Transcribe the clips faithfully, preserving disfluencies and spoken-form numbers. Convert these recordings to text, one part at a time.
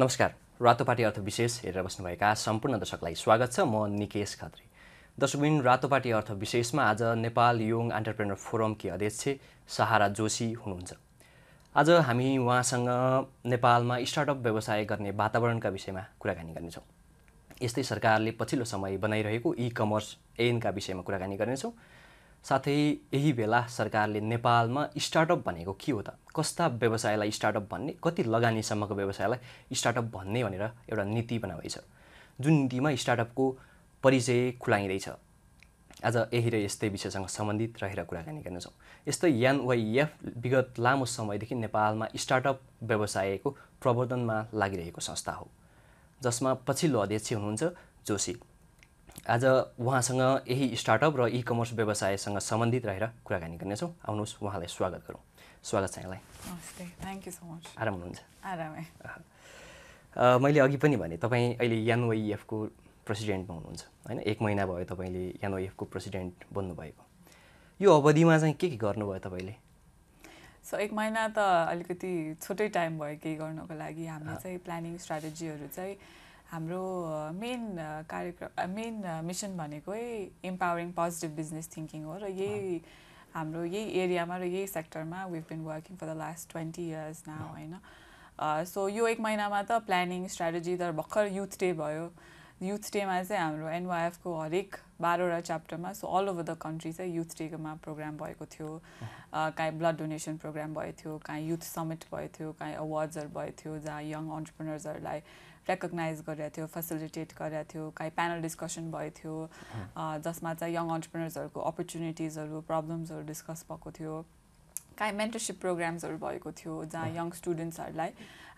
नमस्कार रातो पार्टी अर्थ विशेष हेरेर बस्नुभएका सम्पूर्ण दर्शकलाई स्वागत छ म निकेश खत्री दर्शकबिन रातो पार्टी अर्थ विशेषमा आज नेपाल यंग एन्टरप्रेन्योर फोरम की अध्यक्ष सहारा जोशी हुनुहुन्छ आज हामी उहाँसँग नेपालमा स्टार्टअप व्यवसाय गर्ने वातावरणका विषयमा कुराकानी गर्नेछौं यस्तै सरकारले पछिल्लो समय बनाइरहेको ई-कमर्स ऐनका विषयमा कुराकानी गर्नेछौं साथै यही बेला सरकारले नेपालमा स्टार्टअप भनेको के हो त कस्ता व्यवसायलाई स्टार्टअप भन्ने कति लगानी सम्मको व्यवसायलाई स्टार्टअप भन्ने भनेर एउटा नीति बनाएको छ जुन नीतिमा स्टार्टअपको परिचय खुलाइदै छ आज यही र यस्तै विषयसँग सम्बन्धित रहेर कुराकानी गर्नेछौं यस्तै एनवाईएफ विगत लामो समयदेखि नेपालमा स्टार्टअप व्यवसायको प्रवर्धनमा लागिरहेको संस्था हो जसमा पछिल्लो अध्यक्ष हुनुहुन्छ जोशी आज वहाँसँग यही स्टार्टअप र ई-कमर्स व्यवसायसँग सम्बन्धित रहेर कुराकानी गर्नेछौं आउनुस वहाँलाई स्वागत गरौँ स्वागत छ यहाँलाई नमस्ते थ्यांक यू सो मच आराम हुनुहुन्छ आरामै मैले अघि पनि भने तपाई अहिले एनवाईएफ को प्रेसिडेन्ट हुनुहुन्छ हैन एक महिना भयो तपाईले एनवाईएफ को प्रेसिडेन्ट बन्नु भएको यो अवधिमा चाहिँ के के गर्नुभयो तपाईले सो एक महिना त अलिकति छोटै टाइम भयो के गर्नको लागि हामी चाहिँ प्लानिङ स्ट्र्याटेजीहरु चाहिँ हाम्रो मेन कार्यक्रम मेन मिशन भनेको एम्पावरिङ पोजिटिभ बिजनेस थिंकिङ हो र यही हाम्रो यही एरियामा र यही सेक्टरमा we have been working for the last twenty years now हैन सो यो एक महिनामा त प्लानिङ स्ट्र्याटेजी त भर्खर युथ डे भयो युथ डेमा चाहिँ हाम्रो एनवाईएफ को हरेक बाह्रवटा च्याप्टरमा so all over the country चाहिँ युथ डेमा प्रोग्राम भएको थियो काई ब्लड डोनेसन प्रोग्राम भएको थियो काई युथ समिट भएको थियो काई अवार्ड्सहरु भएको थियो जहाँ यङ एन्टरप्रेन्योर्सहरुलाई recognize गरेको थियो facilitate गरेको थियो काई panel discussion भयो थियो जसमा चाहिँ यङ एन्टरप्रेन्योर्सहरुको अपर्च्युनिटिजहरु प्रब्लम्सहरु डिस्कस भएको थियो काई मेन्टरशिप प्रोग्राम्सहरु भएको थियो जहाँ यङ स्टुडेन्ट्सहरुलाई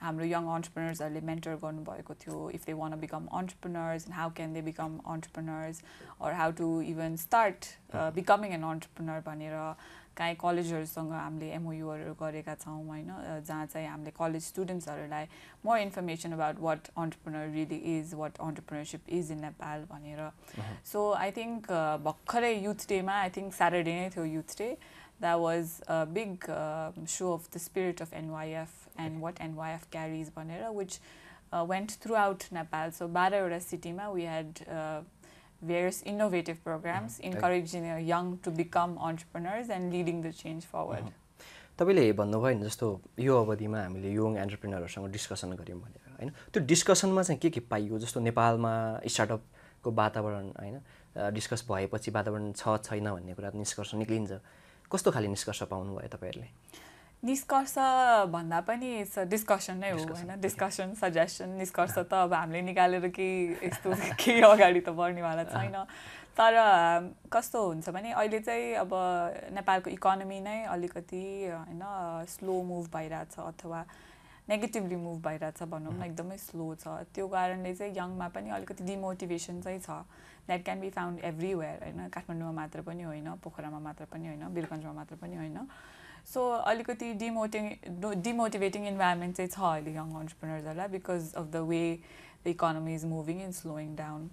हाम्रो यङ एन्टरप्रेन्योर्सहरुले मेन्टर गर्नु भएको थियो if they want to become entrepreneurs and how can they become entrepreneurs or how to even start becoming an entrepreneur भनेर काई कलेजहरुसँग हामीले एमओयूहरु गरेका छौं हैन जहाँ चाहिँ हामीले कलेज स्टुडेन्ट्सहरुलाई more information about what entrepreneur really is what entrepreneurship is in Nepal भनेर सो आई थिंक भर्खरै युथ डेमा आई थिंक सैटरडे नै थियो youth day that was a big uh, show of the spirit of N Y F and what N Y F carries भनेर which uh, went throughout Nepal so बाह्रवटा सिटीमा we had uh, various innovative programs mm-hmm. encouraging the young to become entrepreneurs and leading the change forward तपाईले भन्नुभयो नि जस्तो यो अवधिमा हामीले यङ एन्टरप्रेन्योरहरुसँग डिस्कसन गर्यौं भनेर हैन त्यो डिस्कसनमा चाहिँ के के पाइयो जस्तो नेपालमा स्टार्टअप को वातावरण हैन डिस्कस भएपछि वातावरण छ छैन भन्ने कुरा निष्कर्ष निक्लिन्छ कस्तो खाली निष्कर्ष पाउनु भयो तपाईहरुले निष्कर्ष भन्दा पनि डिस्कसन नै हो हैन डिस्कसन सजेसन निष्कर्ष त अब हामीले निकालेर के यस्तो के अगाडि त बढ्ने वाला छैन तर कस्तो हुन्छ भने अहिले चाहिँ अब नेपालको इकोनोमी नै अलिकति हैन स्लो मुभ भइराछ अथवा नेगेटिभली मुभ भइराछ भन्नु पनि एकदमै स्लो छ त्यो कारणले चाहिँ यङमा पनि अलिकति डिमोटिभेसन चाहिँ छ that can be found everywhere हैन काठमाडौँमा मात्र पनि होइन पोखरामा मात्र पनि होइन बिरगन्जमा मात्र पनि होइन सो अलिकति डिमोटिङ डिमोटिभेटिङ इन्भाइरोमेन्ट चाहिँ छ अहिले यङ एन्टरप्रेन्योर्सहरुलाई because of the way the economy is moving and slowing down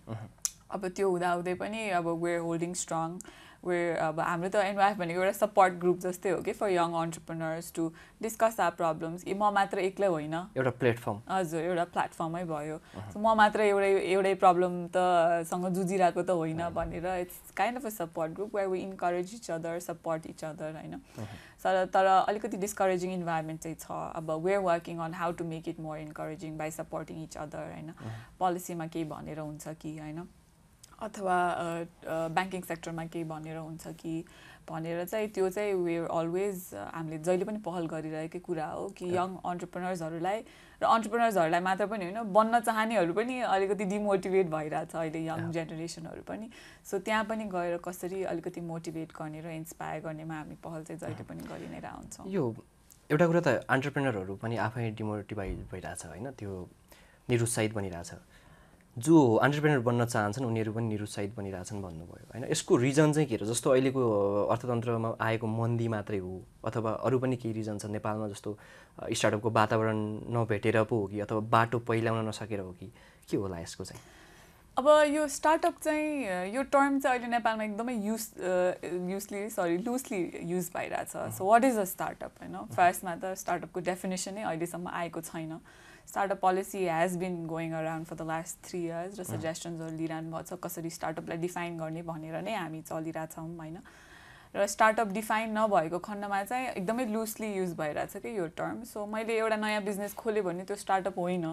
अब त्यो हुँदाहुँदै पनि अब where holding strong We're uh, हाम्रो त एनवाईएफ भनेको एउटा सपोर्ट ग्रुप जस्तै हो के for young entrepreneurs to discuss our problems म मात्र एक्लै होइन एउटा प्लेटफर्म हजुर एउटा प्लेटफर्मै भयो सो म मात्र एउटै एउटै प्रब्लम त सँग जुझिरहेको त होइन भनेर it's kind of a support group where we encourage each other support each other हैन तर तर अलिकति डिस्करेजिङ इन्भाइरोमेन्ट चाहिँ छ अब where working on how to make it more encouraging by supporting each other हैन पोलिसीमा केही भनेर हुन्छ कि हैन अथवा बैंकिङ सेक्टरमा केही भनेर हुन्छ कि भनेर चाहिँ त्यो चाहिँ वी आर अलवेज हामीले जहिले पनि पहल गरिरहेकै कुरा हो कि यङ एन्टरप्रेन्योर्सहरुलाई र एन्टरप्रेन्योर्सहरुलाई मात्र पनि होइन बन्न चाहनेहरु पनि अलिकति डिमोटिभेट भइराछ अहिले यङ जेनेरेसनहरु पनि सो त्यहाँ पनि गएर कसरी अलिकति मोटिभेट गर्ने र इन्स्पायर गर्नेमा हामी पहल चाहिँ जहिले पनि गरि नै रहन्छौं यो एउटा कुरा त एन्टरप्रेन्योरहरु पनि आफै डिमोटिभेट भइराछ हैन त्यो निरुत्साहित बनिराछ जो एन्टरप्रेन्योर बन्न चाहन्छन् उनीहरु पनि निरुत्साहित बनिराछन् भन्नुभयो हैन यसको रिजन चाहिँ के हो जस्तो अहिलेको अर्थतन्त्रमा आएको मन्दी मात्रै हो अथवा अरु पनि के रिजन छ नेपालमा जस्तो स्टार्टअपको वातावरण नभेटेर पो हो कि अथवा बाटो पहिलाउन नसकेर हो कि के होला यसको चाहिँ अब यो स्टार्टअप चाहिँ यो टर्म चाहिँ अहिले नेपालमा एकदमै use usually sorry loosely use भइराछ so what is a startup हैन फर्स्टमा त स्टार्टअपको डेफिनेसन नै अहिले सम्म आएको छैन startup policy has been going around for the last three years. The suggestions are liran bhayo cha kasari startup lai define garne bhanera nai hami chalirachha chhau haina. र startup define नभएको खण्डमा चाहिँ एकदमै लूजली युज भइराछ के यो term. So मैले एउटा नयाँ बिजनेस खोले भने त्यो स्टार्टअप होइन.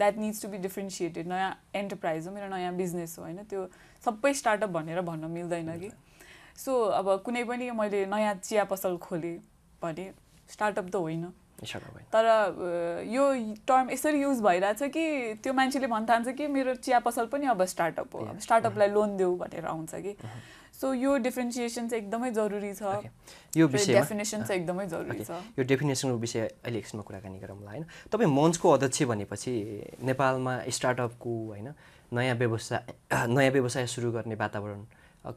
That needs to be differentiated. नयाँ एन्टरप्राइज हो, मेरो नयाँ बिजनेस हो हैन. त्यो सबै स्टार्टअप भनेर भन्न मिल्दैन कि. सो अब कुनै पनि मैले नयाँ चिया पसल खोले भने स्टार्टअप त होइन. तर यो टर्म यसरी युज भइराछ कि त्यो मान्छेले भन्थान्छ कि मेरो चिया पसल पनि अब स्टार्टअप हो, अब स्टार्टअपलाई लोन देऊ भनेर आउँछ कि. सो यो डिफरेन्सिएसन चाहिँ एकदमै जरुरी छ. यो विषयमा डेफिनेसन चाहिँ एकदमै जरुरी छ. यो डेफिनेसनको विषय अहिले एकछिनमा कुराकानी गरौँला हैन. तपाई मञ्चको अध्यक्ष भनेपछि नेपालमा स्टार्टअपको हैन नयाँ व्यवसाय नयाँ व्यवसाय सुरु गर्ने वातावरण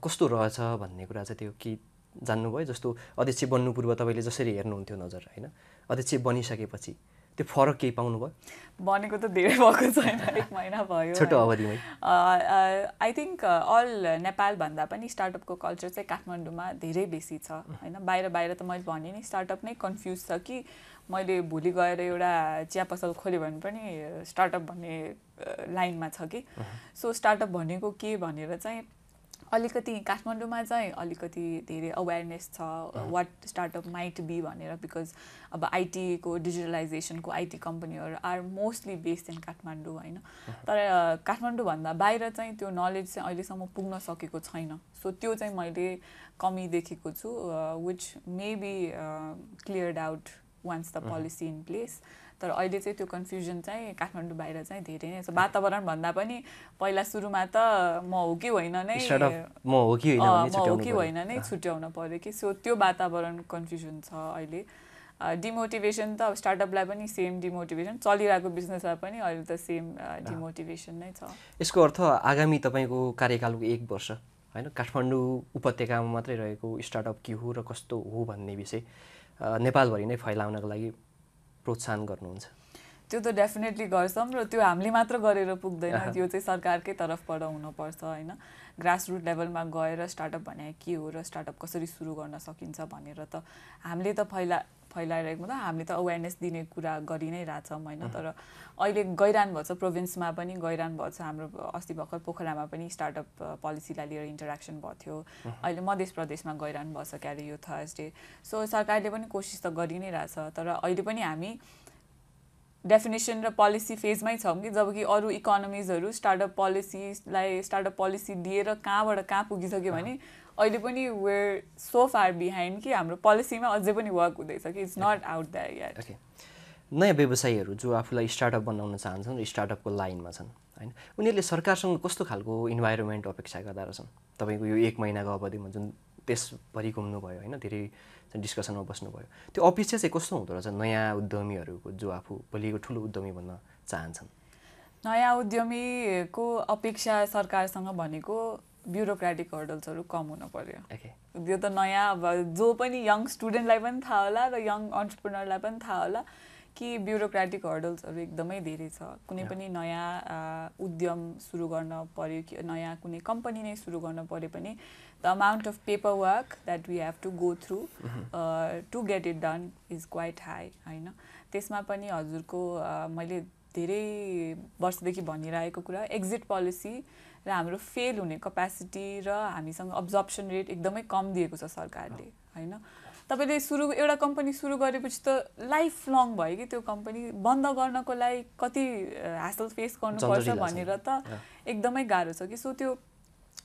कस्तो रहेछ भन्ने कुरा चाहिँ त्यो कि जान्नुभयो. जस्तो अध्यक्ष बन्नु पूर्व तपाईले जसरी हेर्नुहुन्थ्यो नजर हैन, अध्यक्ष बनिसकेपछि त्यो फरक के पाउनुभयो? बनेको त धेरै भएको छैन, एक महिना भयो छोटो अवधिमै. आई थिंक अल नेपाल भन्दा पनि स्टार्टअपको कल्चर चाहिँ काठमाडौँमा धेरै बेसी छ हैन. बाहिर बाहिर त मैले भने नि स्टार्टअप नै कन्फ्युज छ कि मैले भोलि गएर एउटा चिया पसल खोले भने पनि स्टार्टअप भन्ने लाइनमा छ कि. सो स्टार्टअप भनेको के भनेर चाहिँ अलिकति काठमाडौँमा चाहिँ अलिकति धेरै अवेयरनेस छ वाट स्टार्टअप माइट बी भनेर. बिकज अब आईटी को डिजिटलाइजेशन को आईटी कंपनीहरु are mostly based in Kathmandu हैन. तर काठमाडौँ भन्दा बाहिर चाहिँ त्यो नलेज चाहिँ अहिलेसम्म पुग्न सकेको छैन. सो त्यो चाहिँ मैले कमी देखेको छु, which may be cleared out once the policy in place. तर अहिले चाहिँ त्यो कन्फ्युजन चाहिँ काठमाडौँ बाहिर चाहिँ धेरै नै छ. वातावरण भन्दा पनि पहिला सुरुमा त म हो कि होइन नै म हो कि होइन नै छुट्याउन पर्यो कि. सो त्यो वातावरण कन्फ्युजन छ अहिले. डिमोटिभेसन त अब स्टार्टअपलाई पनि सेम डिमोटिभेसन, चलिरहेको बिजनेसलाई पनि अहिले त सेम डिमोटिभेसन नै छ. यसको अर्थ आगामी तपाईँको कार्यकालको एक वर्ष हैन काठमाडौँ उपत्यकामा मात्रै रहेको स्टार्टअप के हो र कस्तो हो भन्ने विषय नेपालभरि नै फैलाउनको लागि प्रोत्साहन गर्नुहुन्छ? त्यो त डेफिनेटली गर्छौं र त्यो हामीले मात्र गरेर पुग्दैन. त्यो चाहिँ सरकारकै तर्फबाट हुनुपर्छ हैन. ग्रासरुट लेभलमा गएर स्टार्टअप भने के हो र स्टार्टअप कसरी सुरु गर्न सकिन्छ भनेर त हामीले त फैला फैलाइरहेको मतलब हामीले त अवेयरनेस दिने कुरा गरि नै राछौं हैन. तर अहिले गइरान भछ प्रोभिन्समा पनि गइरान भछ. हाम्रो अस्ति भर्खर पोखरामा पनि स्टार्टअप पोलिसीलाई लिएर इन्टरेक्सन भयो. अहिले मध्य प्रदेशमा गइरान भछ क्यारे यो थर्सडे. सो सरकारले पनि कोसिस त गरि नै राछ. तर अहिले पनि हामी डेफिनेसन र पोलिसी फेजमै छौं कि. जबकि अरू इकोनोमिजहरु स्टार्टअप पोलिसीलाई स्टार्टअप पोलिसी दिएर कहाँबाट कहाँ पुगिसक्यो भने अहिले पनि वेयर सो फार बिहाइन्ड कि हाम्रो पोलिसीमा अझै पनि वर्क हुँदैछ कि. It's not out there yet. Okay, नयाँ व्यवसायीहरू जो आफूलाई स्टार्टअप बनाउन चाहन्छन् र स्टार्टअपको लाइनमा छन् हैन, उनीहरूले सरकारसँग कस्तो खालको इन्भाइरोमेन्ट अपेक्षा गर्दा रहेछन्? तपाईको यो एक महिनाको अवधिमा जुन त्यसभरि घुम्नु भयो हैन, धेरै डिस्कसनमा बस्नुभयो, त्यो अपेक्षा चाहिँ कस्तो हुँदो रहेछ नयाँ उद्यमीहरूको जो आफू भोलिको ठुलो उद्यमी बन्न चाहन्छन्? नयाँ उद्यमीको अपेक्षा सरकारसँग भनेको ब्युरोक्रेटिक हर्डल्सहरु कम हुन पर्यो. त्यो त नयाँ अब जो पनि यङ स्टुडेन्टलाई पनि थाहा होला र यङ एन्टरप्रेन्योरलाई पनि थाहा होला कि ब्युरोक्रेटिक हर्डल्सहरु एकदमै धेरै छ. कुनै पनि नयाँ उद्यम सुरु गर्न पर्यो कि नयाँ कुनै कम्पनी नै सुरु गर्न पर्यो पनि the amount of paper work that we have to go through to get it done is quite high हैन. त्यसमा पनि हजुरको मैले धेरै वर्षदेखि भनिरहेको कुरा एक्जिट पोलिसी र हाम्रो फेल हुने क्यापेसिटी र हामीसँग अब्जर्प्सन रेट एकदमै कम दिएको छ सरकारले हैन. तपाईले सुरु एउटा कम्पनी सुरु गरेपछि त लाइफ लङ भयो कि त्यो कम्पनी बन्द गर्नको लागि कति ह्यासल फेस गर्नुपर्छ भनेर त एकदमै गाह्रो छ कि. सो त्यो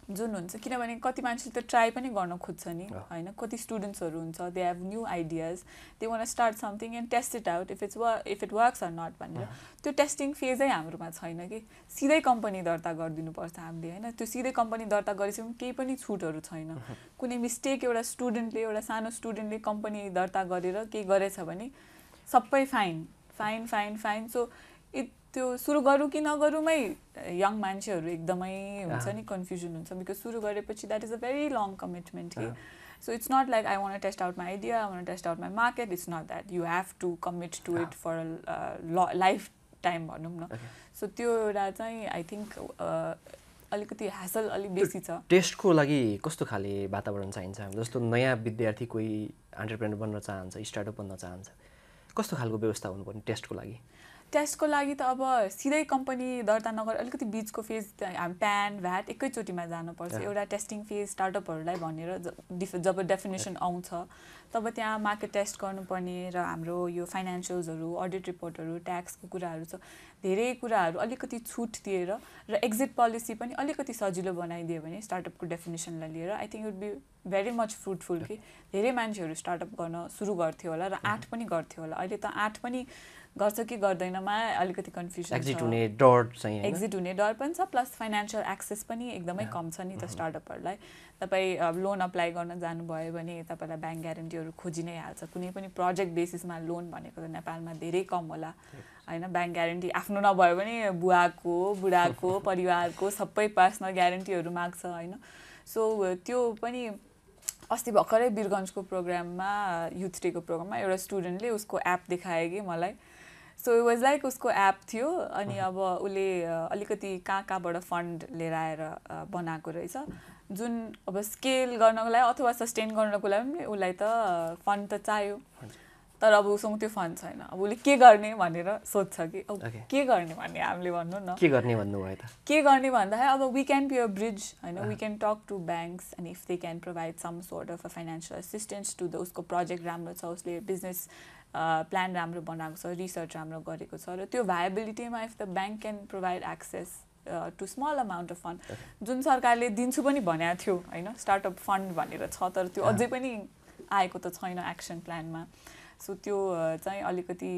जुन हुन्छ किनभने कति मान्छेले त ट्राई पनि गर्न खोज्छ नि हैन. कति स्टुडेन्ट्सहरु हुन्छ they have new ideas, they want to start something and test it out if it's if it works or not भनेर. त्यो टेस्टिङ फेजै हाम्रोमा छैन कि. सिधै कम्पनी दर्ता गरिदिनुपर्छ हामीले हैन. त्यो सिधै कम्पनी दर्ता गरिसकेपछि केही पनि छुटहरु छैन. कुनै मिस्टेक एउटा स्टुडेन्टले एउटा सानो स्टुडेन्टले कम्पनी दर्ता गरेर केही गरेछ भने सबै fine fine fine fine. So it त्यो सुरु गरौँ कि नगरौँमै यङ मान्छेहरू एकदमै हुन्छ नि कन्फ्युजन हुन्छ. बिकज सुरु गरेपछि that is a very long commitment कि. So it's not like I want to test out my idea, I want to test out my market. It's not that you have to commit to it for life time भनौँ न. So त्यो एउटा चाहिँ I think अलिकति hassle अलिक बेसी छ. टेस्टको लागि कस्तो खाले वातावरण चाहिन्छ? जस्तो नयाँ विद्यार्थी कोही एन्टरप्रेन्योर बन्न चाहन्छ, स्टार्टअप बन्न चाहन्छ, कस्तो खालको व्यवस्था हुनुपर्ने टेस्टको लागि? त्यसको लागि त अब सिधै कम्पनी दर्ता नगर अलिकति बीचको फेज हामी प्यान भ्याट एकैचोटीमा जानु पर्छ एउटा टेस्टिङ फेज स्टार्टअपहरुलाई भनेर जब डेफिनेसन आउँछ तब त्यहाँ मार्केट टेस्ट गर्नुपर्ने र हाम्रो यो फाइनान्शियल्सहरु अडिट रिपोर्टहरु ट्याक्सको कुराहरु छ धेरै कुराहरु अलिकति छुट दिएर र एक्जिट पोलिसी पनि अलिकति सजिलो बनाइदिए भने स्टार्टअपको डेफिनेसनलाई लिएर I think it would be very much fruitful कि धेरै मान्छेहरु स्टार्टअप गर्न सुरु गर्थे होला र आठ पनि गर्थे होला अहिले त आठ पनि गर्छ कि गर्दैनमा अलिकति कन्फ्युजन छ एक्जिट हुने डर चाहिँ एक्जिट हुने डर पनि छ प्लस फाइनान्शियल एक्सेस पनि एकदमै कम छ नि त स्टार्टअपहरुलाई तपाई लोन अप्लाई गर्न जानु भयो भने तपाईलाई बैंक ग्यारेन्टीहरु खोजि नै हाल्छ कुनै पनि प्रोजेक्ट बेसिसमा लोन भनेको त नेपालमा धेरै कम होला हैन बैंक ग्यारेन्टी आफ्नो नभयो भने बुवाको बुढाको परिवारको सबै पर्सनल ग्यारेन्टीहरु माग्छ हैन सो त्यो पनि अस्ति भर्खरै बिरगञ्जको प्रोग्राममा युथ डेको प्रोग्राममा एउटा स्टुडेन्टले उसको एप देखाए कि मलाई सो इट वाज लाइक उसको एप थियो अनि अब उले अलिकति कहाँ कहाँबाट फन्ड लिएर आएर बनाएको रहेछ जुन अब स्केल गर्नको लागि अथवा सस्टेन गर्नको लागि उलाई त फन्ड त चाहियो तर अब उससँग त्यो फन्ड छैन अब उले के गर्ने भनेर सोच्छ कि के गर्ने भन्ने हामीले भन्नु न के गर्ने भन्नु भयो त के गर्ने भन्दा अब we can be a bridge हैन we can talk to banks and if they can provide some sort of a financial assistance to the उसको प्रोजेक्ट राम्रो छ उसले बिजनेस प्लान राम्रो बनाएको छ रिसर्च राम्रो गरेको छ र त्यो भायबिलिटीमा if the bank can provide access to small amount of fund जुन सरकारले दिन्छु पनि भनेको थियो हैन स्टार्टअप फन्ड भनेर छ तर त्यो अझै पनि आएको त छैन एक्सन प्लानमा सो त्यो चाहिँ अलिकति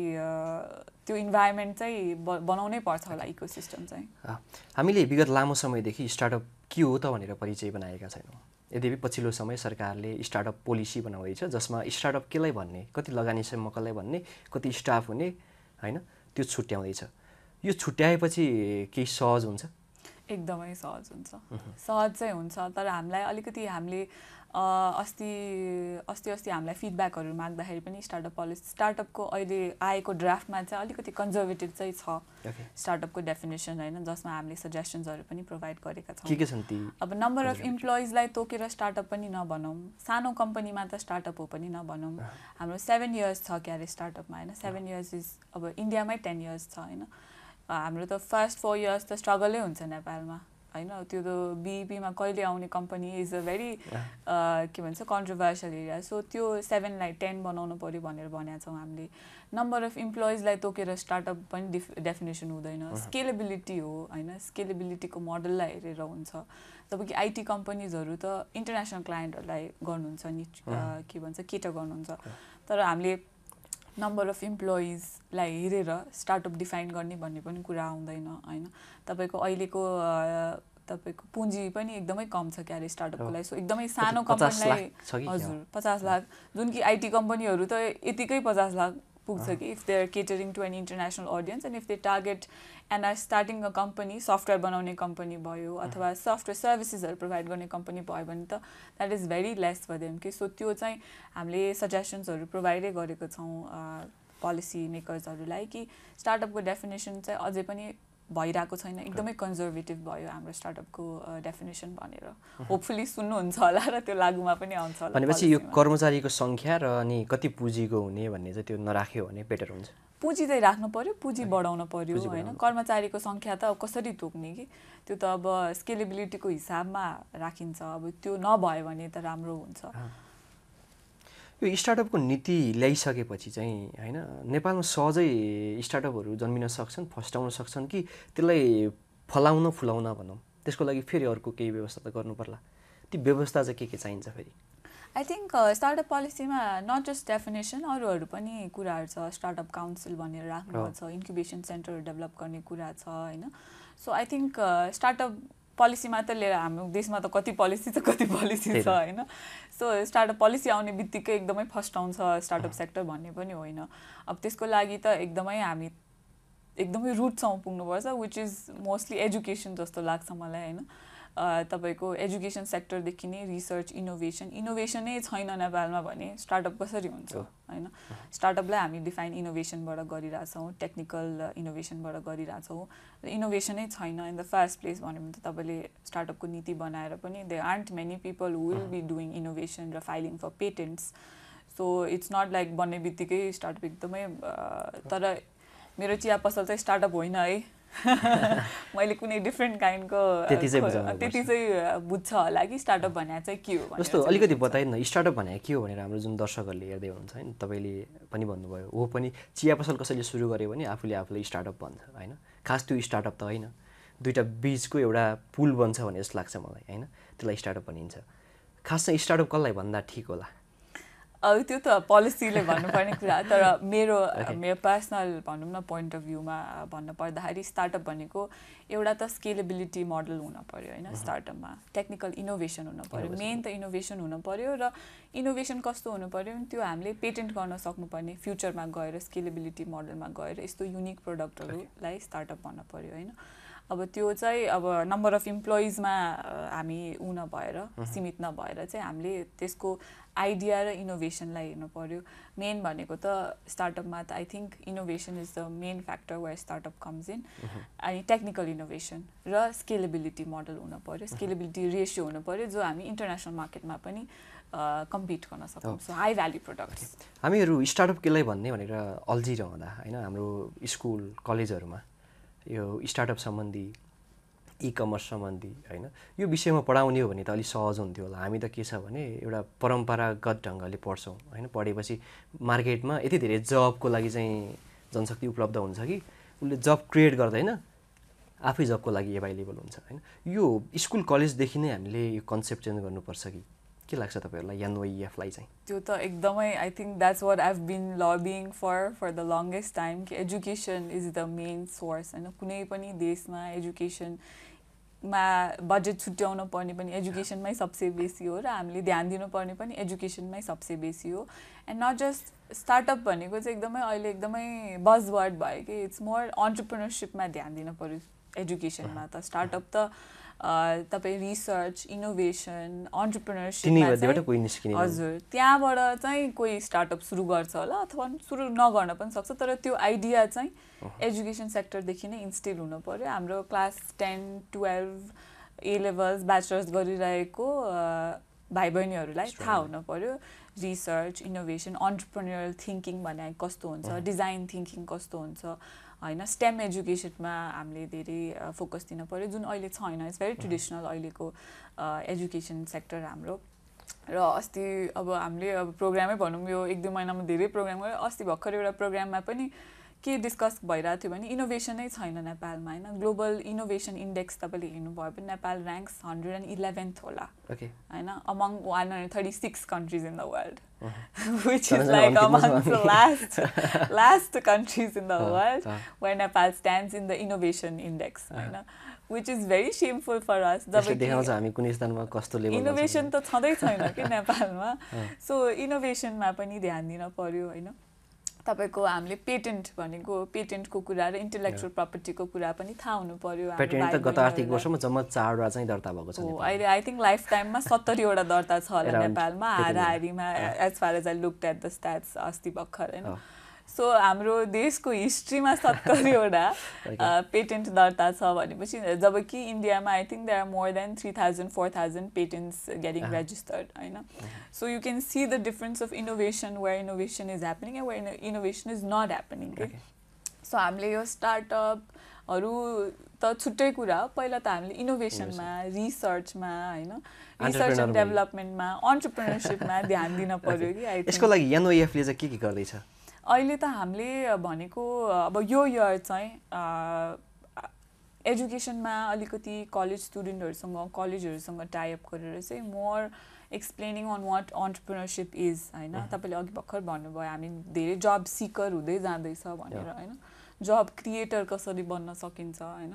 त्यो इन्भाइरनमेन्ट चाहिँ बनाउनै पर्छ होला इकोसिस्टम चाहिँ हामीले विगत लामो समयदेखि स्टार्टअप के हो त भनेर परिचय बनाएका छैनौं यद्यपि पछिल्लो समय सरकारले स्टार्टअप पोलिसी बनाएको छ जसमा स्टार्टअप केलाई भन्ने कति लगानीसम्मकोलाई भन्ने कति स्टाफ हुने हैन त्यो छुट्याउँदैछ यो छुट्याएपछि केही सहज हुन्छ एकदमै सहज हुन्छ सहज चाहिँ हुन्छ तर हामीलाई अलिकति हामीले अस्ति अस्ति अस्ति हामीलाई फिडब्याकहरु माग्दाखेरि पनि स्टार्टअप पोलिसी स्टार्टअपको अहिले आएको ड्राफ्टमा चाहिँ अलिकति कन्जर्भेटिभ चाहिँ छ स्टार्टअपको डेफिनेसन हैन जसमा हामीले सजेशन्सहरु पनि प्रोवाइड गरेका छौं के के छन् ती अब नम्बर अफ एम्प्लॉइजलाई तोकेर स्टार्टअप पनि नबनाऊ सानो कम्पनीमा त स्टार्टअप हो पनि नबनाऊ हाम्रो सेवन इयर्स छ क्यारे स्टार्टअपमा हैन सेवन इयर्स इज अब इन्डियामै टेन इयर्स छ हैन हाम्रो त फर्स्ट फोर इयर्स त स्ट्रगलै हुन्छ नेपालमा हैन त्यो त बीपी मा कहिले आउने कम्पनी इज अ भेरी के भन्छ कन्ट्रोभर्सियल एरिया सो त्यो सेवन लाई टेन बनाउनु पर्यो भनेर भनेका छौं हामीले नम्बर अफ एम्प्लॉइज लाई तोकेर स्टार्टअप पनि डेफिनेसन हुँदैन स्केलेबिलिटी हो हैन स्केलेबिलिटीको मोडललाई हेरेर हुन्छ जबकि आईटी कम्पनीजहरु त इन्टरनेशनल क्लाइन्टहरुलाई गर्नुहुन्छ नि के भन्छ केटा गर्नुहुन्छ तर हामीले नम्बर अफ एम्प्लॉइज लाई हेरेर स्टार्टअप डिफाइन गर्ने भन्ने पनि कुरा आउँदैन हैन तपाईको अहिलेको तपाईको पुँजी पनि एकदमै कम छ क्यारे स्टार्टअपको लागि सो एकदमै सानो कम्पनीलाई हजुर पचास लाख जुन कि आईटी कम्पनीहरु त यतिकै पचास लाख पुग्छ कि if they are catering to an international audience and if they target and are starting a company software बनाउने कम्पनी भयो अथवा सफ्टवेयर सर्भिसेसहरु प्रोवाइड गर्ने कम्पनी भयो भने त that is very less for them के सो त्यो चाहिँ हामीले सजेशन्सहरु प्रोवाइडै गरेको छौं पोलिसी मेकर्सहरुलाई कि स्टार्टअपको डेफिनेसन चाहिँ अझै पनि भइराको छैन एकदमै कन्जर्भेटिभ भयो हाम्रो स्टार्टअपको डेफिनेसन भनेर होपफुली सुन्नुहुन्छ होला र त्यो लागुमा पनि आउँछ होला भनेपछि यो कर्मचारीको संख्या र अनि कति पुँजीको हुने भन्ने चाहिँ त्यो नराख्यो भने बेटर हुन्छ पुँजी चाहिँ राख्नु पर्यो पुँजी बढाउन पर्यो हैन कर्मचारीको संख्या त कसरी तोक्ने कि त्यो त अब स्केलेबिलिटीको हिसाबमा राखिन्छ अब त्यो नभए भने त राम्रो हुन्छ यो स्टार्टअपको नीति ल्याइसकेपछि चाहिँ हैन नेपालमा सजै स्टार्टअपहरु जन्मिन सक्छन् फस्टाउन सक्छन् कि त्यसलाई फलाउन फुलाउन भनौं त्यसको लागि फेरि अर्को केही व्यवस्था त गर्नु पर्ला ती व्यवस्था चाहिँ के के चाहिन्छ फेरि आई थिंक स्टार्टअप पोलिसीमा नट जस्ट डेफिनेसन अरूहरु पनि कुराहरु छ स्टार्टअप काउन्सिल भनेर राख्नु छ इन्क्युबेसन सेन्टर डेभलप गर्ने कुरा छ हैन सो आई थिंक स्टार्टअप पोलिसीमा त लिएर हाम्रो देशमा त कति पोलिसी छ कति पोलिसी छ हैन सो स्टार्टअप पोलिसी आउने बित्तिकै एकदमै फस्टाउँछ स्टार्टअप सेक्टर भन्ने पनि होइन अब त्यसको लागि त एकदमै हामी एकदमै रुटसम्म पुग्नुपर्छ व्हिच इज मोस्टली एजुकेसन जस्तो लाग्छ मलाई हैन तपाईको एजुकेसन सेक्टर देखि नै रिसर्च इनोभेसन इनोभेसन नै छैन नेपालमा भने स्टार्टअप कसरी हुन्छ हैन स्टार्टअपलाई हामी डिफाइन इनोभेसनबाट गरिरा छौं टेक्निकल इनोभेसनबाट गरिरा छौं र इनोभेसन नै छैन इन द फर्स्ट प्लेस भन्यो भने त तपाईले स्टार्टअपको नीति बनाएर पनि there aren't many people who will be doing innovation र filing for patents so it's not like बन्ने बित्तिकै स्टार्टअप एकदमै तर मेरो चिया पसल चाहिँ स्टार्टअप होइन है मैले कुनै डिफरेन्ट काइन्डको त्यति चाहिँ बुझ्छ होला कि स्टार्टअप भन्या चाहिँ के हो भनेर जस्तो अलिकति बताइन स्टार्टअप भन्या के हो भनेर हाम्रो जुन दर्शकहरुले हेर्दै हुन्छ हैन तपाईले पनि भन्नुभयो हो पनि चिया पसल कसैले सुरु गरे भने आफूले आफूलाई स्टार्टअप भन्छ हैन खास त्यो स्टार्टअप त हैन दुईटा बीचको एउटा पुल बन्छ भन्ने जस्तो लाग्छ मलाई हैन त्यसलाई स्टार्टअप भनिन्छ खासमा स्टार्टअप कसलाई भन्दा ठीक होला अ त्यो त पोलिसीले भन्नुपर्ने कुरा तर मेरो मेरो पर्सनल भनौं न पोइन्ट अफ भ्यूमा भन्न पर्दाखेरि स्टार्टअप भनेको एउटा त स्केलेबिलिटी मोडल हुन पर्यो हैन स्टार्टअपमा टेक्निकल इनोभेसन हुन पर्यो मेन त इनोभेसन हुन पर्यो र इनोभेसन कस्तो हुन पर्यो त्यो हामीले पेटेन्ट गर्न सक्नुपर्ने फ्युचरमा गएर स्केलेबिलिटी मोडलमा गएर यस्तो युनिक प्रोडक्टहरुलाई स्टार्टअप भन्न पर्यो हैन अब त्यो चाहिँ अब नम्बर अफ एम्प्लॉइज मा हामी उ नभएर सीमित नभएर चाहिँ हामीले त्यसको आइडिया र इनोभेसन लाई हेर्नु पर्यो मेन भनेको त स्टार्टअप मा त I think innovation is the main factor where startup comes in अनि टेक्निकल इनोभेसन र स्केलेबिलिटी मोडल हुन पर्यो स्केलेबिलिटी रेशियो हुन पर्यो जो हामी इन्टरनेशनल मार्केट मा पनि कम्पिट गर्न सकौं सो हाई भ्याल्यु प्रोडक्ट्स हामीहरु स्टार्टअप केलाई भन्ने भनेर अल्झिरहँदा हैन हाम्रो स्कुल कलेजहरुमा यो स्टार्टअप सम्बन्धी ई-कमर्स सम्बन्धी हैन यो विषयमा पढाउने हो भने त अलि सहज हुन्थ्यो होला हामी त के छ भने एउटा परम्परागत ढंगले पढ्छौं हैन पढेपछि मार्केटमा यति धेरै जबको लागि चाहिँ जनशक्ति उपलब्ध हुन्छ कि उले जब क्रिएट गर्दैन आफै जबको लागि अवेलेबल हुन्छ हैन यो स्कुल कलेज देखि नै हामीले यो कन्सेप्ट चेन्ज गर्नुपर्छ कि के लाग्छ तपाईहरुलाई एनवाईएफ लाई चाहिँ त्यो त एकदमै I think that's what I have been lobbying for for the longest time कि education is the main source हैन कुनै पनि देशमा एजुकेशन मा बजेट छुट्याउन पर्ने पनि एजुकेशनमै सबसे बेसी हो र हामीले ध्यान दिनुपर्ने पनि एजुकेशनमै सबसे बेसी हो एन्ड नॉट जस्ट स्टार्टअप भनेको चाहिँ एकदमै अहिले एकदमै बजवर्ड भयो कि इट्स मोर एन्टरप्रेन्योरशिप मा ध्यान दिन पर्यो एजुकेशन मा त स्टार्टअप त तपाईं रिसर्च इनोभेसन एन्टरप्रेन्योरशिप हजुर त्यहाँबाट चाहिँ कोही स्टार्टअप सुरु गर्छ होला अथवा सुरु नगर्न पनि सक्छ तर त्यो आइडिया चाहिँ एजुकेसन सेक्टर देखि नै इन्स्टल हुन पर्यो हाम्रो class ten, twelve A levels bachelors गरिरहेको भाइ बहिनीहरुलाई थाहा हुन पर्यो रिसर्च इनोभेसन एन्टरप्रेन्योरल थिंकिङ भने कस्तो हुन्छ डिजाइन थिंकिङ कस्तो हुन्छ हैन स्टेम एजुकेशन मा हामीले धेरै फोकस दिन पर्यो जुन अहिले छैन इट्स भेरी ट्रेडिशनल अहिलेको एजुकेशन सेक्टर हाम्रो र अस्ति अब हामीले अब प्रोग्रामै भनौं यो एक दुई महिनामा धेरै प्रोग्राम गरे अस्ति भर्खर एउटा प्रोग्राममा पनि के डिस्कस भइरा थियो भने इनोभेसन नै छैन नेपालमा हैन ग्लोबल इनोभेसन इन्डेक्स तपाईले हेर्नु भयो भने Nepal ranks hundred and eleventh होला ओके हैन among one hundred thirty-six countries in the world which is like among the last last countries in the world where Nepal stands in the innovation index हैन which is very shameful for us जब देखाउँछ हामी कुनै स्थानमा कस्तो level innovation त छदै छैन के नेपालमा सो इनोभेसन मा पनि ध्यान दिन पर्यो हैन तपाईको हामीले पेटेन्ट भनेको पेटेन्ट को कुरा र इन्टेलेक्चुअल प्रॉपर्टी को कुरा पनि थाहा हुनु पर्यो पेटेन्ट त गत आर्थिक वर्षमा जम्मा चार वटा चाहिँ दर्ता भएको छ नेपालमा हो अहिले आई थिंक लाइफ टाइम मा सत्तरी वटा दर्ता छ होला नेपालमा हाराहारीमा as far as I looked at the stats अस्ति भर्खर हैन सो हाम्रो देशको हिस्ट्रीमा सत्तरी वटा पेटेन्ट दर्ता छ भनेपछि जबकि इन्डियामा I think there are more than three thousand, four thousand patents getting registered हैन so you can see the difference of innovation where innovation is happening and where innovation is not happening so हामीले यो startup हरु त छुट्टै कुरा पहिला त हामीले इनोभेसन मा रिसर्च मा हैन रिसर्च एन्ड डेभलपमेन्ट मा एन्टरप्रेन्योरशिप मा ध्यान दिन पर्यो कि आई थिंक यसको लागि एनओएफ ले चाहिँ के के गर्दै छ अहिले त हामीले भनेको अब यो इयर चाहिँ एजुकेशन मा अलिकति कलेज स्टुडेन्टहरुसँग कलेजहरुसँग टाइ अप गरेर चाहिँ more explaining on what entrepreneurship is हैन तपाईले अघि भर्खर भन्नुभयो हामी धेरै जॉब सीकर हुँदै जाँदै छ भनेर हैन जॉब क्रिएटर कसरी बन्न सकिन्छ हैन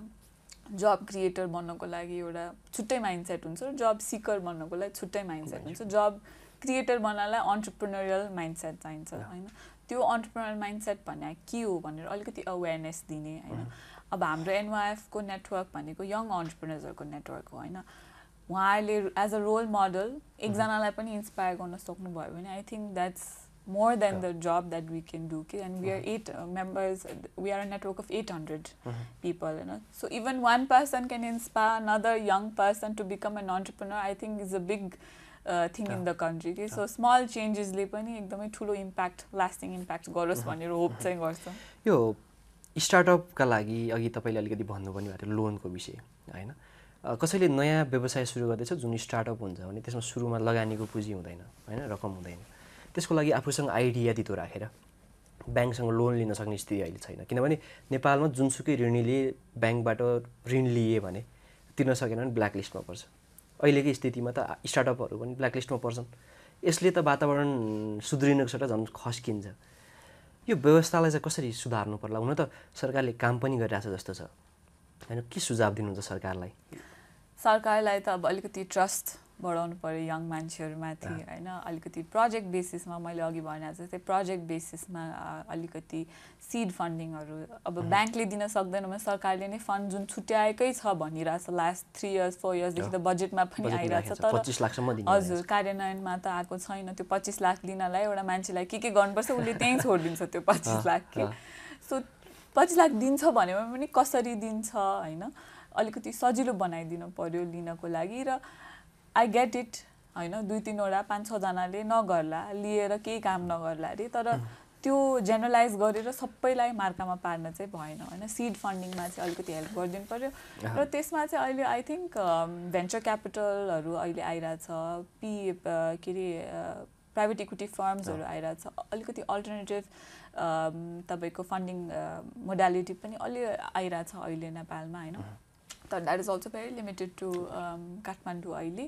जॉब क्रिएटर बन्नको लागि एउटा छुट्टै माइन्डसेट हुन्छ र जॉब सीकर बन्नको लागि छुट्टै माइन्डसेट हुन्छ जॉब क्रिएटर बन्नलाई एन्टरप्रेन्योरल माइन्डसेट चाहिन्छ हैन त्यो एन्टरप्रेन्योर माइन्डसेट भन्या के हो भनेर अलिकति अवेयरनेस दिने हैन अब हाम्रो एनवाईएफ को नेटवर्क भनेको यंग एन्टरप्रेन्योर्स को नेटवर्क हो हैन उहाँले एज अ रोल मोडल एक जनालाई पनि इन्स्पायर गर्न सक्नु भयो भने I think that's more than the job that we can do के and we are eight members we are a network of eight hundred people हैन so even one person can inspire another young person to become an entrepreneur I think is a big thing in the country के so small चेन्जेसले पनि एकदमै ठूलो impact lasting impact गरोस् भनेर hope चाहिँ गर्छ यो स्टार्टअप का लागि अघि तपाईले अलिकति भन्नु पनि भएको थियो लोन को विषय हैन कसैले नयाँ व्यवसाय सुरु गर्दैछ जुन स्टार्टअप हुन्छ भने त्यसमा सुरुमा लगानीको पुँजी हुँदैन हैन रकम हुँदैन त्यसको लागि आफूसँग आइडिया दितो राखेर बैंकसँग लोन लिन सक्ने स्थिति अहिले छैन किनभने नेपालमा जुनसुकै ऋणीले बैंकबाट ऋण लिए भने तिर्न सकेन भने ब्ल्याक लिस्टमा पर्छ अहिलेको स्थितिमा त स्टार्टअपहरु पनि ब्ल्याक लिस्टमा पर्छन् यसले त वातावरण सुध्रिनको सट्टा झन् खस्किन्छ यो व्यवस्थालाई चाहिँ कसरी सुधार्नु पर्ला हुन त सरकारले काम पनि गरिरहेछ जस्तो छ हैन के सुझाव दिनुहुन्छ सरकारलाई सरकारलाई त अब अलिकति ट्रस्ट बढाउनु पर्यो यङ मान्छेहरुमाथि हैन अलिकति प्रोजेक्ट बेसिसमा मैले अघि भने जस्तै प्रोजेक्ट बेसिसमा अलिकति सीड फन्डिङहरु अब बैंकले दिन सक्दैन भने सरकारले नै फन्ड जुन छुट्याएकै छ भनिराछ last three years four years देखि त बजेटमा पनि आइराछ तर पच्चीस लाख सम्म दिन्छ हजुर कार्यान्वयनमा त आको छैन त्यो पच्चीस लाख लिनलाई एउटा मान्छेलाई के के गर्नुपर्छ उले त्यही छोड्दिन्छ त्यो पच्चीस लाख के सो पच्चीस लाख दिन्छ भनेमा पनि कसरी दिन्छ हैन अलिकति सजिलो बनाइदिनु पर्यो लिनको लागि र I get it. I know. Two, three, or five, six, janaale no garla. Liye ra kei kaam no garla. Re tara tyo generalize gari ra sabpai lai marka ma parna chai bhaina. I know seed funding ma chai alikati help gardinu paryo. Ra tesma chai aile I think venture capital haru aile airahcha cha. P ke re private equity firms haru airahcha cha. Alikati alternative tabaiko funding modality pani aile airahcha cha aile Nepal ma. I know. That is also very limited to um, Kathmandu Aili.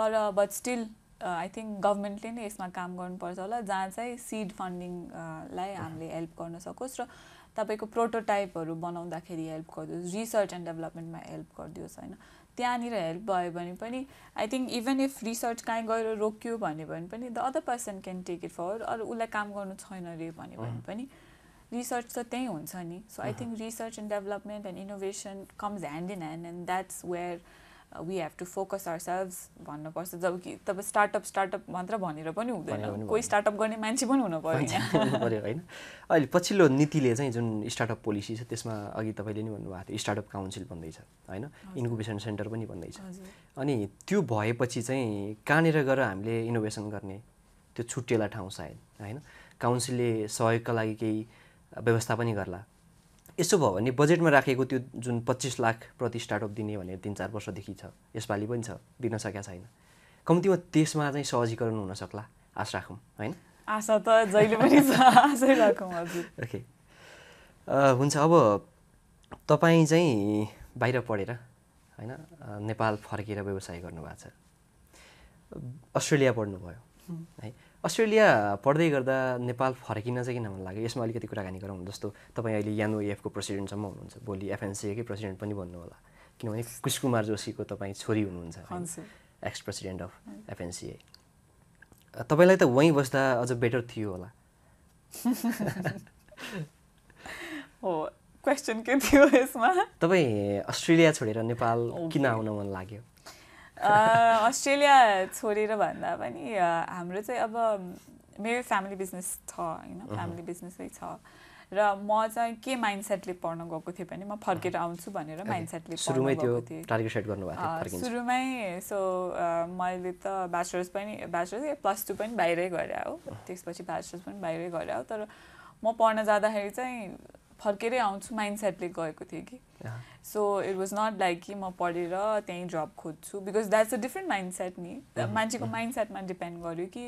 Tara, but still, uh, I think government le ne isma kaam garnu parcha hola. Jahan chahi seed funding uh, lai hamle help garna sakos ra tapaiko prototype haru banaunda kheri help gardios, research and development ma help gardios haina. Tyanira help bhayo bhane pani I think even if research kai gaera rokyo bhane pani the other person can take it forward or ulai kaam garnu chaina re bhane pani. Research so त्यही हुन्छ नि so I think research and development and innovation comes hand in hand and that's where uh, we have to focus ourselves भन्नु पर्छ जब कि तब startup startup मात्र भनेर पनि हुँदैन कोही स्टार्टअप गर्ने मान्छे पनि हुनु पर्यो हैन अहिले पछिल्लो नीतिले चाहिँ जुन स्टार्टअप पोलिसी छ त्यसमा अघि तपाईले नि भन्नु भएको थियो स्टार्टअप काउन्सिल भन्दै छ हैन इन्क्युबेसन सेन्टर पनि भन्दै छ अनि त्यो भएपछि चाहिँ कानेर गएर हामीले इनोभेसन गर्ने त्यो छुट्टेला ठाउँ सायद हैन काउन्सिलले सहयोगका लागि केही व्यवस्था पनि गर्ला यसो भयो भने बजेटमा राखेको त्यो जुन पच्चीस लाख प्रति स्टार्टअप दिने भने तीन चार वर्ष देखि छ यसपाली पनि छ दिन सकेको छैन कम्तिमा त्यसमा चाहिँ सहजीकरण हुन सक्ला आशा राखौं हैन आशा त जहिले पनि छ आशा राखौं हजुर ओके हुन्छ अब तपाई चाहिँ बाहिर पढेर हैन नेपाल फर्केर व्यवसाय गर्नु भएको छ अस्ट्रेलिया पढ्नु भयो है अस्ट्रेलिया पढ्दै गर्दा नेपाल फर्किन चाहिँ किन मन लाग्यो यसमा अलिकति कुराकानी गरौँ जस्तो तपाई अहिले यानो एफ को प्रेसिडेन्ट सम्म हुनुहुन्छ भोलि एफएनसी कै प्रेसिडेन्ट पनि बन्नु होला किनभने निकेश जोशी को तपाई छोरी हुनुहुन्छ एक्स प्रेसिडेन्ट अफ एफएनसी तपाईलाई त वही बस्दा अझ बेटर थियो होला हो क्वेशन के थियो यसमा तपाई अस्ट्रेलिया छोडेर नेपाल किन आउन मन लाग्यो अस्ट्रेलिया छोडेर भन्दा पनि हाम्रो चाहिँ अब मेरो फ्यामिली बिजनेस छ हैन फ्यामिली बिजनेसै छ र म चाहिँ के माइन्डसेटले पढ्न गएको थिए पनि म फर्केर आउँछु भनेर माइन्डसेटले सुरुमै त्यो टार्गेट सेट गर्नु भएको थियो फर्किन्छ सुरुमै सो मैले त ब्याचलर्स पनि ब्याचलर्स प्लस टू पनि बाहिरै गरे हो त्यसपछि ब्याचलर्स पनि बाहिरै गरे हो तर म पढ्न जाँदाखेरि चाहिँ फर्केरै आउँछु माइन्डसेटले गएको थिए कि So it was not like कि म पढेर त्यही जॉब खोज्छु because that's a different mindset नि मान्छेको mindset मा depend गर्यो कि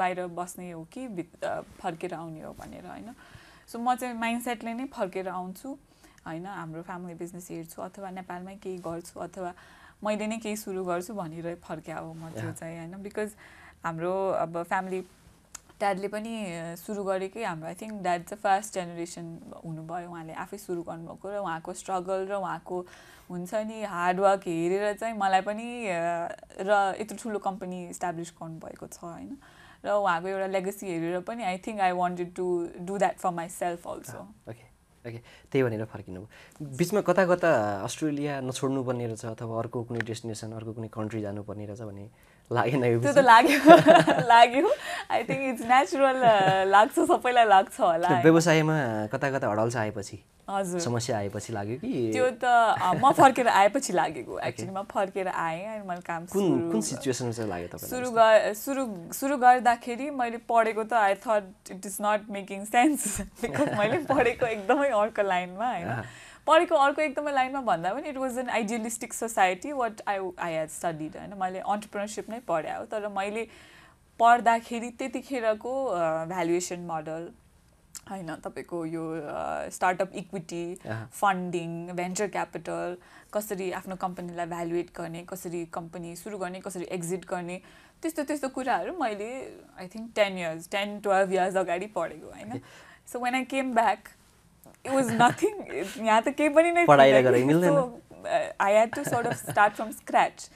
बाहिर बस्ने हो कि फर्केर आउने हो भनेर हैन सो म चाहिँ mindset ले नै फर्केर आउँछु हैन हाम्रो फ्यामिली बिजनेस हेर्छु अथवा नेपालमै केही गर्छु अथवा मैले नै केही सुरु गर्छु भनेर फर्के आऊ म चाहिँ हैन because हाम्रो अब फ्यामिली ड्याडले पनि सुरु गरेकै हाम्रो आई थिंक ड्याड चाहिँ फर्स्ट जेनेरेसन हुनुभयो उहाँले आफै सुरु गर्नु भएको र उहाँको स्ट्रगल र उहाँको हुन्छ नि हार्ड वर्क हेरेर चाहिँ मलाई पनि र यत्रो ठुलो कम्पनी एस्टाब्लिश गर्नु भएको छ हैन र उहाँको एउटा लेगेसी हेरेर पनि I think I wanted to do that for myself also okay okay त्यही भनेर फर्किनु बीचमा कता कता अस्ट्रेलिया नछोड्नु पर्ने रहेछ अथवा अर्को कुनै डेस्टिनेसन अर्को कुनै कन्ट्री जानु पर्ने रहेछ भने त्यो त लाग्यो लाग्यो आई थिंक इट्स नेचुरल लाग्छ सबैलाई लाग्छ होला व्यवसायमा कता कता हडल्स आएपछि हजुर समस्या आएपछि लाग्यो कि त्यो त म फर्केर आएपछि लागेको एक्चुअली म फर्केर आए अनि मैले काम सुरु कुन सिचुएसनमा चाहिँ लाग्यो तपाईलाई सुरु सुरु गर्दाखेरि मैले पढेको त I thought it is not making sense because मैले पढेको एकदमै अर्को लाइनमा हैन पढेको अर्को एकदमै लाइनमा भन्दा पनि it was an idealistic society what I I had studied हैन मैले एन्टरप्रेन्योरशिप नै पढ्या हो तर मैले पढ्दाखेरि त्यतिखेरको भ्यालुएसन मोडल हैन तपाईको यो startup equity funding venture capital कसरी आफ्नो कम्पनीलाई भ्यालुएट गर्ने कसरी कम्पनी सुरु गर्ने कसरी एक्जिट गर्ने त्यस्तो त्यस्तो कुराहरु मैले I think ten years ten twelve years अगाडि पढेको हैन so when I came back It was nothing. यहाँ त केही पनि नै थियो. I had to sort of start from scratch.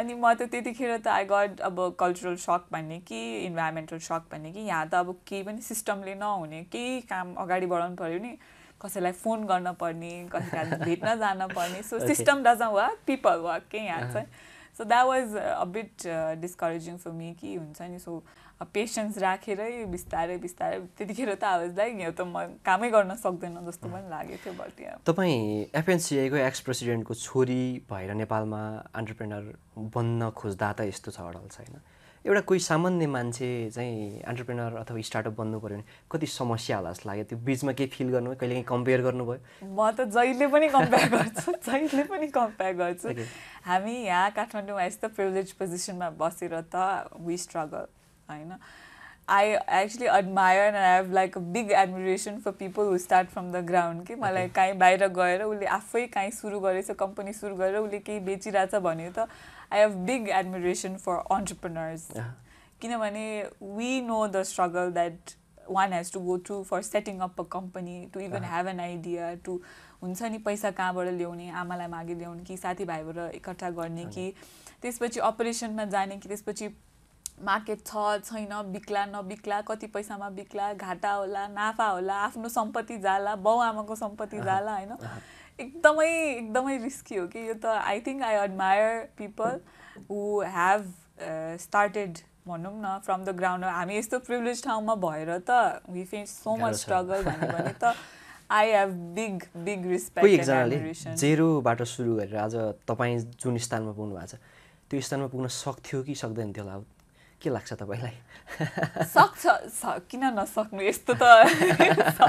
अनि म त त्यतिखेर त I got अब कल्चरल शक भन्ने कि इन्भाइरोमेन्टल शक भन्ने कि यहाँ त अब केही पनि सिस्टमले नहुने केही काम अगाडि बढाउनु पर्यो नि कसैलाई फोन गर्न पर्ने कसैलाई भेट्न जान पर्ने so system doesn't work people work के यहाँ चाहिँ So that was a bit uh, discouraging for me कि हुन्छ नि सो पेशेन्स राखेरै बिस्तारै बिस्तारै त्यतिखेर त I was like यो त म कामै गर्न सक्दैन जस्तो पनि लागेको थियो बट या तपाई एफएनसीए को एक्स प्रेसिडेन्ट को छोरी भएर नेपालमा एन्टरप्रेन्योर बन्न खोज्दा त यस्तो छ हडल छैन एउटा कोही सामान्य मान्छे चाहिँ एन्टरप्रेन्योर अथवा स्टार्टअप बन्नु पर्यो नि कति समस्या होला जस्तो लाग्यो त्यो बीचमा के फिल गर्नु कहिलेकाहीँ कम्पेयर गर्नु भयो म त जहिले पनि कम्पेयर गर्छु जहिले पनि कम्पेयर गर्छु हामी यहाँ काठमाडौँमा यस्तो प्रिभिलेज पोजिसनमा बसेर त वी स्ट्रगल हैन I actually admire and I have like a big admiration for people who start from the ground कि मलाई कहीँ बाहिर गएर उसले आफै कहीँ सुरु गरेछ कम्पनी सुरु गरेर उसले केही बेचिरहेछ भन्यो त I have big admiration for entrepreneurs. Kinabhane we know the struggle that one has to go through for setting up a company, to even have an idea, to huncha ni paisa kaha bata ल्याउने, आमालाई मागे ल्याउने कि साथीभाइबाट इकट्ठा गर्ने कि त्यसपछि अपरेसनमा जाने कि त्यसपछि मार्केट छ छैन बिक्ला नबिक्ला कति पैसामा बिक्ला घाटा होला नाफा होला आफ्नो सम्पत्ति जाला बाउ आमाको सम्पत्ति जाला हैन एकदमै एकदमै रिस्की हो कि यो त I think I admire people who have started भनौं न फ्रम द ग्राउन्ड हामी यस्तो प्रिभिलेज ठाउँमा भएर त we face so much struggle भने त I have big big respect and admiration zero बाट सुरु गरेर आज तपाई जुन स्थानमा पुग्नु भएको छ त्यो स्थानमा पुग्न सक्थ्यो कि सक्दैन थियो होला के लाग्छ तपाईलाई सक्छ किन नसक्नु यस्तो त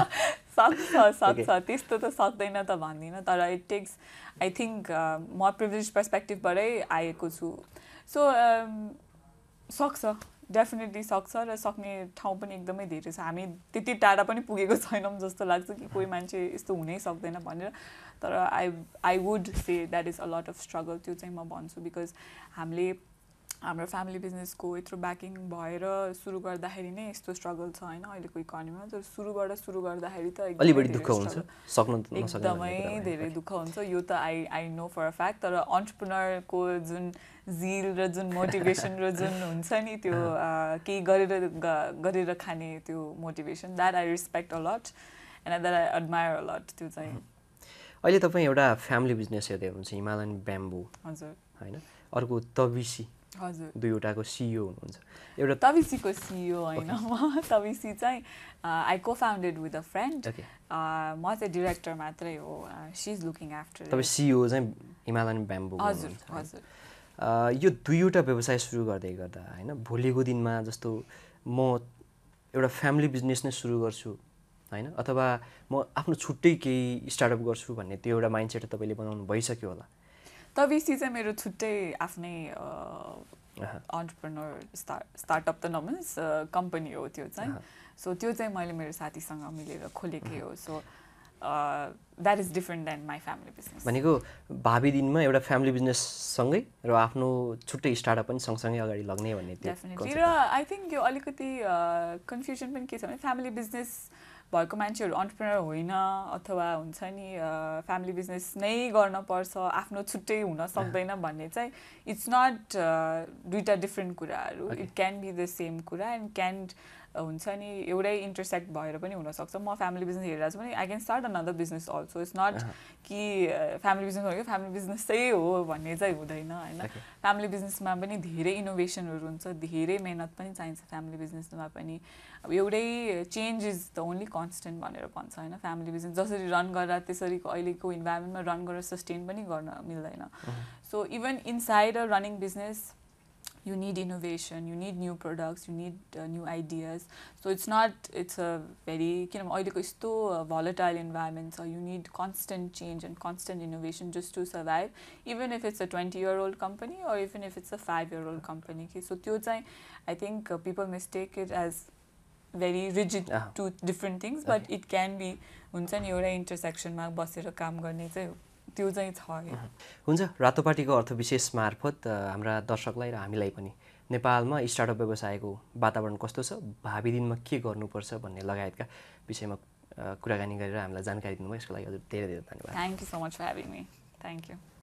सक्छ सक्छ त्यस्तो त सक्दैन त भन्दिन तर इट टेक्स आई थिंक म प्रिभिलेज पर्सपेक्टिभबाटै आएको छु सो सक्छ डेफिनेटली सक्छ र सक्ने ठाउँ पनि एकदमै धेरै छ हामी त्यति टाढा पनि पुगेको छैनौं जस्तो लाग्छ कि कोही मान्छे यस्तो हुनै सक्दैन भनेर तर I I would say that is a lot of struggle त्यो चाहिँ म भन्छु बिकज हामीले हाम्रो फ्यामिली बिजनेसको यत्रो ब्याकिङ भएर सुरु गर्दाखेरि नै यस्तो स्ट्रगल छ हैन अहिलेको इकोनोमीमा तर सुरुबाट सुरु गर्दाखेरि त अलि बढी दुःख हुन्छ सक्नु नसक्नु एकदमै धेरै दुःख हुन्छ यो त I I know for a fact तर एन्टरप्रेन्योर को जुन जील र जुन मोटिभेसन र जुन हुन्छ नि त्यो केही गरेर गरेर खाने त्यो motivation that I respect a lot and that I admire a lot त्यो चाहिँ अहिले तपाई एउटा फ्यामिली बिजनेस हेर्दै हुनुहुन्छ हिमालयन ब्याम्बू हजुर हैन अर्को तबिसी हजुर दुईवटाको सीईओ हुनुहुन्छ एउटा तबिसीको सीईओ हैन म तबिसी चाहिँ आई को फाउन्डेड विथ अ फ्रेन्ड म चाहिँ डाइरेक्टर मात्रै हो शी इज लुकिङ आफ्टर तब सीईओ चाहिँ हिमालयन ब्याम्बू हजुर हजुर यो दुईवटा व्यवसाय सुरु गर्दै गर्दा हैन भोलिको दिनमा जस्तो म एउटा फ्यामिली बिजनेस नै सुरु गर्छु हैन अथवा म आफ्नो छुट्टै केही स्टार्टअप गर्छु भन्ने त्यो एउटा माइन्डसेट तपाईले बनाउनु भइसक्यो होला तबिसी चाहिँ मेरो छुट्टै आफ्नै एन्टरप्रेन्योर स्टार्टअप त नमिन्स कम्पनी हो त्यो चाहिँ सो त्यो चाहिँ मैले मेरो साथीसँग मिलेर खोलेकै हो so that is different than my family business भनेको भावी दिनमा एउटा फ्यामिली बिजनेस सँगै र आफ्नो छुट्टै स्टार्टअप पनि सँगसँगै अगाडि लग्ने भन्ने त्यो डेफिनेटली र आई थिङ्क यो अलिकति कन्फ्युजन पनि के छ भने फ्यामिली बिजनेस भएको मान्छेहरु एन्टरप्रेन्योर होइन अथवा हुन्छ नि फ्यामिली बिजनेस नै गर्नुपर्छ आफ्नो छुट्टै हुन सक्दैन भन्ने चाहिँ इट्स नट दुईटा डिफरेन्ट कुराहरु it can be the same कुरा एन्ड क्यान हुन्छ नि एउटै इन्टरसेक्ट भएर पनि हुन सक्छ म फ्यामिली बिजनेस हेरिरहेछु भने I can start another business also it's not कि फ्यामिली बिजनेस भनेको फ्यामिली बिजनेस चाहिँ हो भन्ने चाहिँ हुँदैन हैन फ्यामिली बिजनेसमा पनि धेरै इनोभेसनहरु हुन्छ धेरै मेहनत पनि चाहिन्छ फ्यामिली बिजनेसमा पनि अब एउटै change is the only constant भनेर भन्छ हैन फ्यामिली बिजनेस जसरी रन गरेर त्यसरी अहिलेको इन्भाइरोनमेन्टमा रन गरेर सस्टेन पनि गर्न मिल्दैन so even inside a running business you need innovation you need new products you need uh, new ideas so it's not it's a very you know oil ko isto volatile environment so you need constant change and constant innovation just to survive even if it's a twenty year old company or even if it's a five year old company so tyo chai I think uh, people mistake it as very rigid uh-huh. to different things but okay. it can be huncha ni euta intersection ma basera kaam garne chai त्यो चाहिँ छ हुन्छ रातो पार्टीको अर्थ विशेष मार्फत हाम्रा दर्शकलाई र हामीलाई पनि नेपालमा स्टार्टअप व्यवसायको वातावरण कस्तो छ भावी दिनमा के गर्नुपर्छ भन्ने लगायतका विषयमा कुराकानी गरेर हामीलाई जानकारी दिनुभयो यसको लागि हजुर धेरै धेरै धन्यवाद thank you so much for having me thank you